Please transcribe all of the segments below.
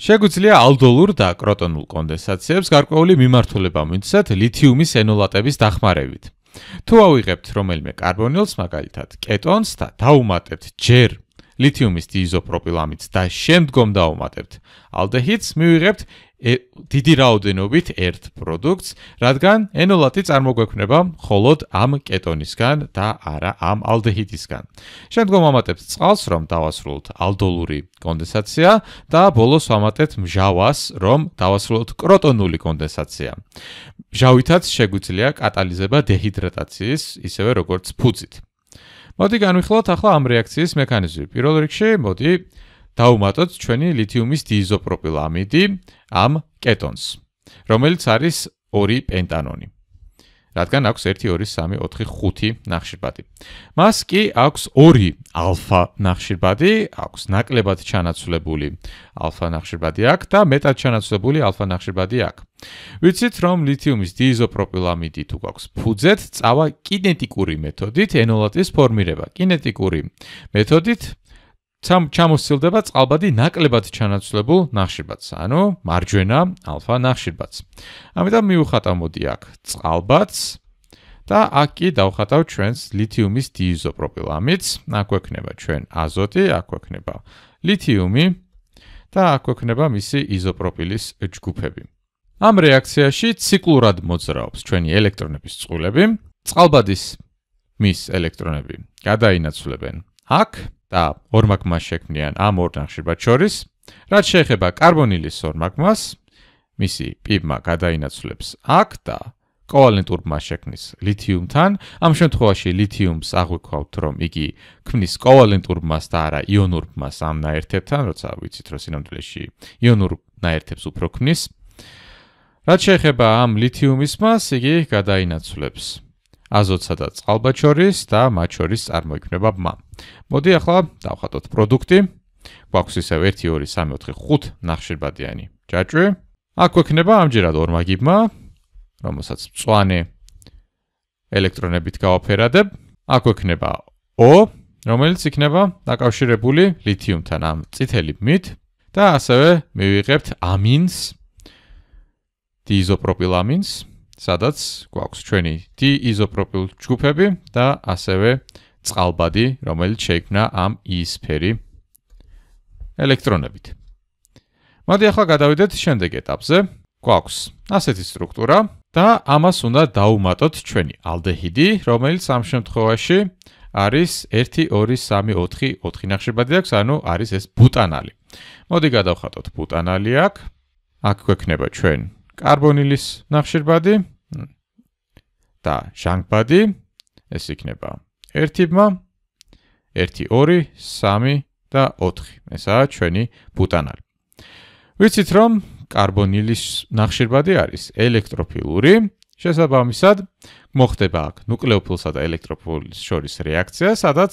შეგვიძლია ალდოლურ და კროტონულ კონდენსაციებს გარკვეული მიმართულება მივცეთ ლითიუმის ენოლატების დახმარებით. Თუ ავიღებთ რომელიმე კარბონილს, მაგალითად კეტონს და დაუმატებთ ჯერ ლითიუმის დიიზოპროპილამიდს და შემდგომ დაუმატებთ ალდეჰიდს, მივიღებთ დიდი რაოდენობით ერთ პროდუქტს, რადგან ენოლატი წარმოგვექნება მხოლოდ ამ კეტონისგან და არა ამ ალდეჰიდისგან. შემდგომ ამატებთ წყალს, რომ დავასრულოთ ალდოლური კონდენსაცია და ბოლოს ამატებთ მჟავას, რომ დავასრულოთ კროტონული კონდენსაცია. მჟავითაც შეგვიძლია კატალიზება დეჰიდრატაციის, ისევე როგორც ფუძით. მოდი განვიხილოთ ახლა ამ რეაქციის მექანიზმი. პირველ რიგში მოდი დავუმატოთ ჩვენი ლითიუმის დიიზოპროპილამიდი ამ კეტონს, რომელიც არის 2 პენტანონი, რადგან აქვს 1, 2, 3, 4, 5 ნახშირბადი. მას კი აქვს 2 ალფა ნახშირბადი, აქვს ნაკლებად ჩანაცვლებული ალფა ნახშირბადი აქვს და მეტად ჩანაცვლებული ალფა ნახშირბადი აქვს. ვიცით, რომ ლითიუმის დიიზოპროპილამიდი თუ გვაქვს ფუძეთ, წავა კინეტიკური მეთოდით ენოლატის ფორმირება. კინეტიკური მეთოდით ჩამოსცილდება წყალბადი ნაკლებად ჩანაცვლებულ ნახშირბადს, ანუ მარჯვენა ალფა ნახშირბადს. ამიტომ მივუხატავდი აქ წყალბადს და აქ კი დავხატავ ჩვენს ლითიუმის დიიზოპროპილამიდს. აქ გვექნება ჩვენ აზოტი, აქ გვექნება ლითიუმი და აქ გვექნება მისი იზოპროპილის ჯგუფები. ამ რეაქციაში ციკლურად მოძრაობს ჩვენი ელექტრონების წყვილები. წყალბადის მის ელექტრონები გადაინაცვლებენ აქ და ორმაგმა შექმნიან ამ ორ ნახშირბადს შორის. რაც შეეხება კარბონილის ორმაგმას, მისი პიბმა გადაინაცვლებს აქ და კოვალენტურმა შექმნის ლითიუმთან. ამ შემთხვევაში ლითიუმს აღვიქვავთ, რომ იგი ქმნის კოვალენტურ მას და არა იონურ მას ამ ნაერთებთან, როცა ვიცით, რომ სინამდვილეში იონურ ნაერთებს უფრო ქმნის. რაც შეეხება ამ ლითიუმის მას, იგი გადაინაცვლებს აზოტსა და წყალბადს შორის და მათ შორის წარმოიქმნება ბმა. მოდი ახლა დავხატოთ პროდუქტი. გვაქვს ისევ 1, 2, 3, 4, 5 ნახშირბადიანი ჯაჭვი. აქ გვექნება ამჯერად ორმაგი ბმა, რომელსაც მწვანე ელექტრონებით გავაფერადებ. აქ გვექნება O, რომელიც იქნება დაკავშირებული ლითიუმთან ამ წითელი ბმით, და ასევე მივიღებთ ამინს, დიიზოპროპილამინს, სადაც გვაქვს ჩვენი დიიზოპროპილ ჯგუფები და ასევე წყალბადი, რომელიც შეიქმნა ამ იისფერი ელექტრონებით. მოდი ახლა გადავიდეთ შემდეგ ეტაპზე. გვაქვს ასეთი სტრუქტურა და ამას უნდა დავუმატოთ ჩვენი ალდეჰიდი, რომელიც ამ შემთხვევაში არის 1, 2, 3, 4, 4 ნახშირბადი აქვს, ანუ არის ეს ბუტანალი. მოდი გადავხატოთ ბუტანალი აქ. აქ გვექნება ჩვენ კარბონილის ნახშირბადი და ჟანგბადი. ეს იქნება 1 ბმა, 1, 2, 3 და 4. ესაა ჩვენი ბუტანალი. ვიცით, რომ კარბონილის ნახშირბადი არის ელექტროფილური. შესაბამისად, მოხდება აქ ნუკლეოფილსა და ელექტროფილის შორის რეაქცია, სადაც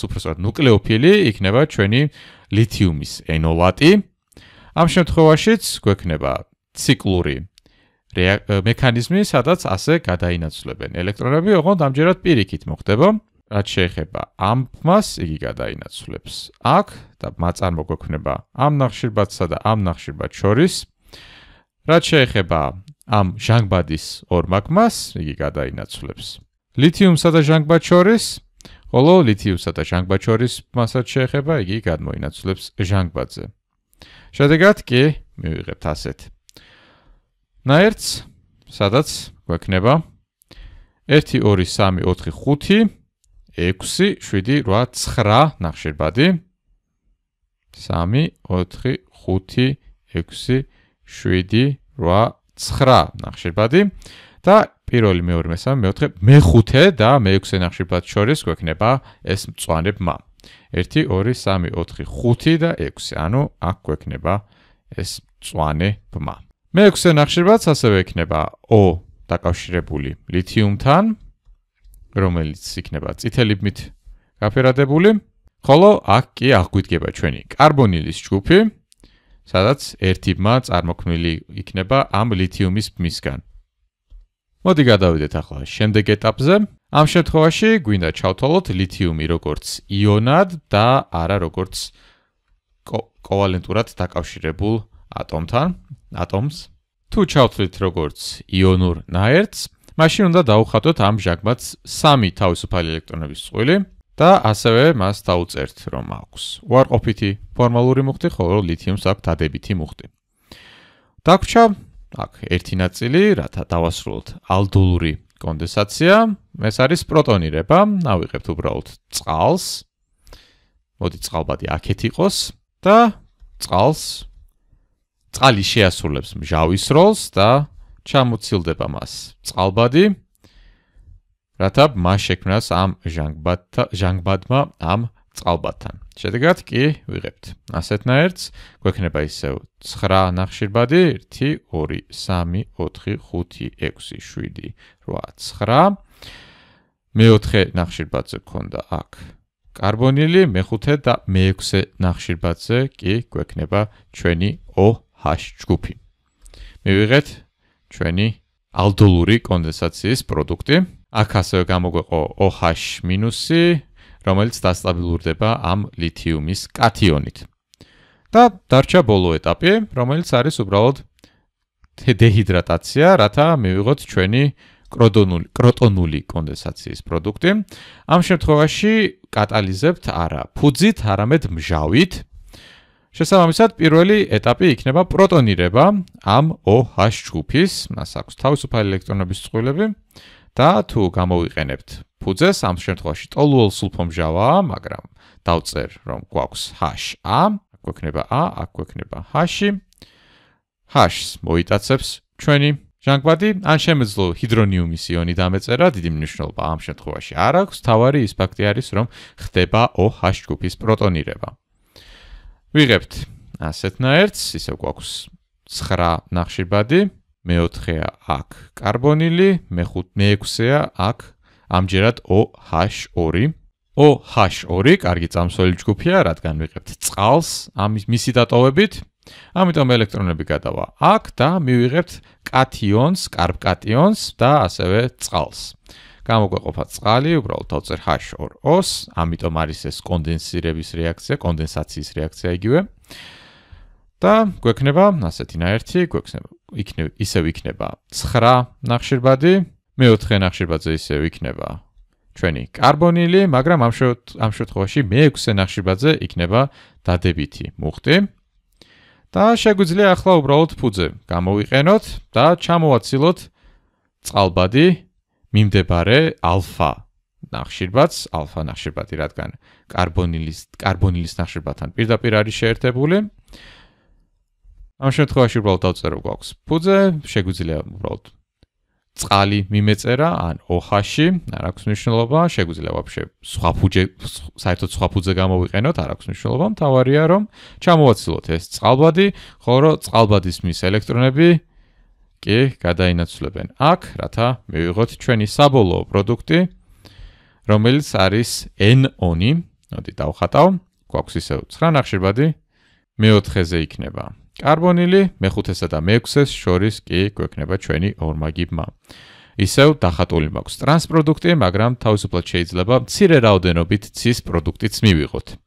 უბრალოდ ნუკლეოფილი იქნება ჩვენი ლითიუმის ენოლატი. ამ შემთხვევაშიც გვექნება ციკლური მექანიზმი, სადაც ასე გადაინაცვლებენ ელექტრონები, ოღონდ ამჯერად პირიქით მოხდება. რაც შეეხება ამ ბმას, იგი გადაინაცვლებს აქ და ბმა წარმოგვექნება ამ ნახშირბადსა და ამ ნახშირბადს შორის. რაც შეეხება ამ ჟანგბადის ორმაგმას, იგი გადაინაცვლებს ლითიუმსა და ჟანგბადს შორის, ხოლო ლითიუმსა და ჟანგბადს შორის ბმასაც შეეხება, იგი გადმოინაცვლებს ჟანგბადზე. შედეგად კი მივიღებთ ასეთ ნაერთს, სადაც გვექნება 1, 2, 3, 4, 5, 6, 7, 8, 9 ნახშირბადი. 3, 4, 5, 6, 7, 8, 9 ნახშირბადი და პირველი, მეორე, მესამე, მეოთხე, მეხუთე და მეექვსე ნახშირბადს შორის გვექნება ეს მწვანე ბმა. 1, 2, 3, 4, 5 და 6, ანუ აქ გვექნება ეს მწვანე ბმა. მეექვსე ნახშირბადს ასევე ექნება O დაკავშირებული ლითიუმთან, რომელიც იქნება წითელი ბმით გაფერადებული, ხოლო აქ კი აღგვიდგება ჩვენი კარბონილის ჯგუფი, სადაც 1 ბმა წარმოქმნილი იქნება ამ ლითიუმის ბმისგან. მოდი გადავიდეთ ახლა შემდეგ ეტაპზე. ამ შემთხვევაში გვინდა ჩავთვალოთ ლითიუმი როგორც იონად და არა როგორც kovalenturat დაკავშირებულ ატომთან, ატომს. Თუ ჩავთვლით როგორც იონურ ნაერთს, მაშინ უნდა დავხატოთ ამ ჟაგბადს სამი თავისუფალი ელექტრონების წყვილი და ასევე მას დავუწერთ რომ აქვს. Უარყოფითი ფორმალური მუხტი, ხოლო ლითიუმს აქვს დადებითი მუხტი. Დაგვჭა აქ ერთი ნაწილი, რათა დავასრულოთ ალდოლური კონდენსაცია. ეს არის პროტონირება. ავიღებთ უბრალოდ წყალს. მოდი წყალბადი აქეთ იყოს და წყალი შეასრულებს მჟავის როლს და ჩამოცილდება მას წყალბადი, რათა მას შექმნას ამ ჟანგბადმა ამ წყალბადთან. შედეგად კი ვიღებთ ასეთნაირს, გვექნება ისევ 9 ნახშირბადი, 1, 2, 3, 4, 5, 6, 7, 8, 9. მეოთხე ნახშირბადზე გქონდა აქ კარბონილი, მეხუთე და მეექვსე ნახშირბადზე კი გვექნება ჩვენი OH ჯგუფი. მივიღეთ ჩვენი ალდოლური კონდენსაციის პროდუქტი. აქ ასევე გამოგვეყო OH მინუსი, რომელიც დასტაბილურდება ამ ლითიუმის კათიონით. და დარჩა ბოლო ეტაპი, რომელიც არის უბრალოდ დეჰიდრატაცია, რათა მივიღოთ ჩვენი კროტონული კონდენსაციის პროდუქტი. ამ შემთხვევაში კატალიზებთ არა ფუძით, არამედ მჟავით. შესაბამისად, პირველი ეტაპი იქნება პროტონირება ამ OH ჯგუფის, მას აქვს თავისუფალი ელექტრონების წყვილები და თუ გამოვიყენებთ ფუძეს, ამ შემთხვევაში ტოლუოლ სულფომჟავა, მაგრამ დავწერ რომ გვაქვს HA, გვექნება A, აქ გვექნება H-ი. H-ს მოიტაცებს ჩვენი ჟანგბადი, ან შემეძლო ჰიდრონიუმის იონი დამეწერა, დიდი მნიშვნელობა ამ შემთხვევაში არ აქვს, თავარი ის ფაქტი არის, რომ ხდება OH ჯგუფის პროტონირება. ვიღებთ ასეთნაირს, ისევ გვაქვს 9 ნახშირბადი, მეოთხეა აქ კარბონილი, მეექვსეა აქ ამჯერად OH2. OH2 კარგი წამსვლელი ჯგუფია, რადგან ვიღებთ წყალს მისი დატოვებით. ამიტომ ელექტრონები გადავა აქ და მივიღებთ კათიონს, კარბკატიონს და ასევე წყალს. გამოგვეყოფა წყალი, უბრალოდ დავწერ H2O-ს, ამიტომ არის ეს კონდენსირების რეაქცია, კონდენსაციის რეაქცია იგივე. და გვექნება ასეთი ნაერთი, ისევ იქნება 9 ნახშირბადი, მეოთხე ნახშირბადზე ისევ იქნება ჩვენი კარბონილი, მაგრამ ამ შემთხვევაში მეექვსე ნახშირბადზე იქნება დადებითი მუხტი. და შეგვიძლია ახლა უბრალოდ ფუძე გამოვიყენოთ და ჩამოვაცილოთ წყალბადი მიმდებარე ალფა ნახშირბადს, ალფა ნახშირბადი რადგან კარბონილის ნახშირბადთან პირდაპირ არის შეერთებული. ამ შემთხვევაში უბრალოდ დავწერო გვაქვს ფუძე, შეგვიძლია უბრალოდ წყალი მიმეწერა, ან OH-ში, არ აქვს მნიშვნელობა, შეგვიძლია ვაფშე საერთოდ სხვა ფუძე გამოვიყენოთ, არ აქვს მნიშვნელობა, მთავარია რომ ჩამოვაცილოთ ეს წყალბადი, ხოლო წყალბადის მის ელექტრონები კი გადაინაცვლებენ აქ, რათა მივიღოთ ჩვენი საბოლოო პროდუქტი, რომელიც არის NO-ი. მოდი დავხატავ, გვაქვს ისევ 9 ნახშირბადი, მეოთხეზე იქნება კარბონილი, მეხუთესა და მეექვსეს შორის კი გვექნება ჩვენი ორმაგიბმა. ისევ დახატული მაქვს ტრანსპროდუქტი, მაგრამ თავისუფლად შეიძლება მცირე რაოდენობით ცის პროდუქტიც მივიღოთ.